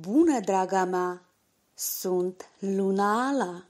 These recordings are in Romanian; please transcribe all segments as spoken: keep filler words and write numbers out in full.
Bună, draga mea! Sunt Luna Ala!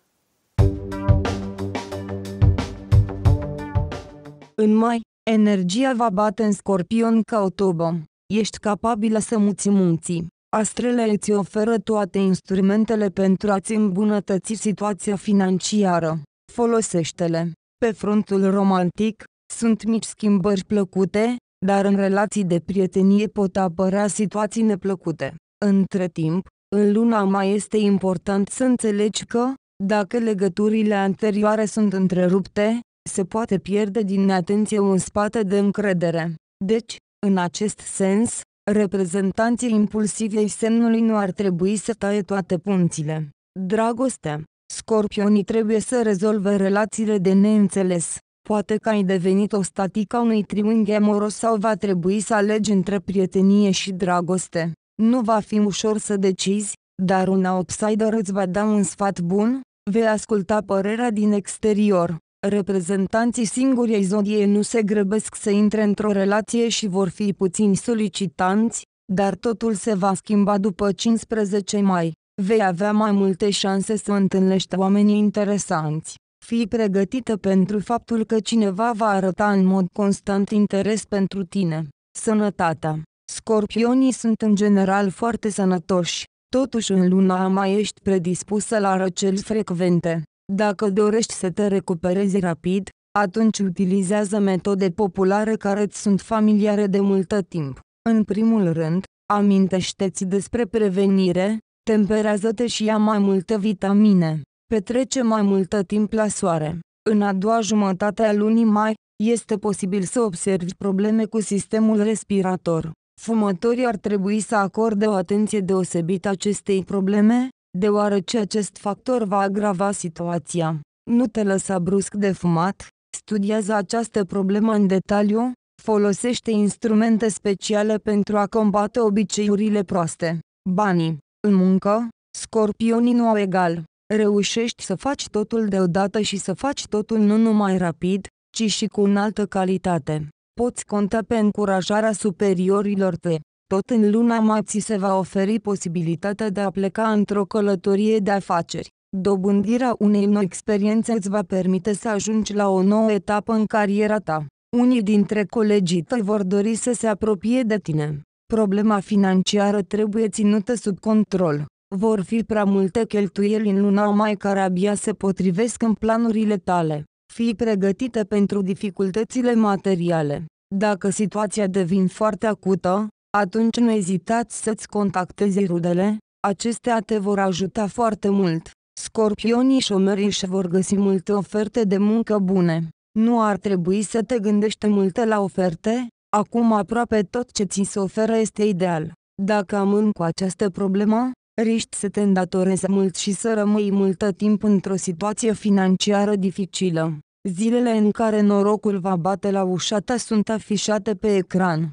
În mai, energia va bate în Scorpion ca o tobă. Ești capabilă să muți munții. Astrele îți oferă toate instrumentele pentru a-ți îmbunătăți situația financiară. Folosește-le. Pe frontul romantic, sunt mici schimbări plăcute, dar în relații de prietenie pot apărea situații neplăcute. Între timp, în luna mai este important să înțelegi că, dacă legăturile anterioare sunt întrerupte, se poate pierde din atenție un spate de încredere. Deci, în acest sens, reprezentanții impulsivi ai semnului nu ar trebui să taie toate punțile. Dragoste. Scorpionii trebuie să rezolve relațiile de neînțeles. Poate că ai devenit o statică unui triunghi amoros sau va trebui să alegi între prietenie și dragoste. Nu va fi ușor să decizi, dar un outsider îți va da un sfat bun, vei asculta părerea din exterior. Reprezentanții singuri ai zodiei nu se grăbesc să intre într-o relație și vor fi puțini solicitanți, dar totul se va schimba după cincisprezece mai. Vei avea mai multe șanse să întâlnești oamenii interesanți. Fii pregătită pentru faptul că cineva va arăta în mod constant interes pentru tine. Sănătatea. Scorpionii sunt în general foarte sănătoși, totuși în luna mai ești predispusă la răceli frecvente. Dacă dorești să te recuperezi rapid, atunci utilizează metode populare care îți sunt familiare de multă timp. În primul rând, amintește-ți despre prevenire, temperează-te și ia mai multe vitamine. Petrece mai multă timp la soare. În a doua jumătate a lunii mai, este posibil să observi probleme cu sistemul respirator. Fumătorii ar trebui să acorde o atenție deosebită acestei probleme, deoarece acest factor va agrava situația. Nu te lăsa brusc de fumat, studiază această problemă în detaliu, folosește instrumente speciale pentru a combate obiceiurile proaste. Banii. În muncă, scorpionii nu au egal. Reușești să faci totul deodată și să faci totul nu numai rapid, ci și cu înaltă calitate. Poți conta pe încurajarea superiorilor tăi. Tot în luna mai ți se va oferi posibilitatea de a pleca într-o călătorie de afaceri. Dobândirea unei noi experiențe îți va permite să ajungi la o nouă etapă în cariera ta. Unii dintre colegii tăi vor dori să se apropie de tine. Problema financiară trebuie ținută sub control. Vor fi prea multe cheltuieli în luna mai care abia se potrivesc în planurile tale. Fii pregătită pentru dificultățile materiale. Dacă situația devine foarte acută, atunci nu ezitați să-ți contactezi rudele, acestea te vor ajuta foarte mult. Scorpionii șomerii își vor găsi multe oferte de muncă bune. Nu ar trebui să te gândești multe la oferte, acum aproape tot ce ți se oferă este ideal. Dacă amâni cu această problemă, riști să te îndatorezi mult și să rămâi multă timp într-o situație financiară dificilă. Zilele în care norocul va bate la ușa ta sunt afișate pe ecran.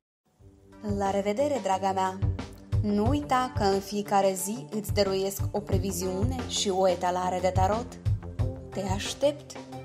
La revedere, draga mea! Nu uita că în fiecare zi îți dăruiesc o previziune și o etalare de tarot. Te aștept!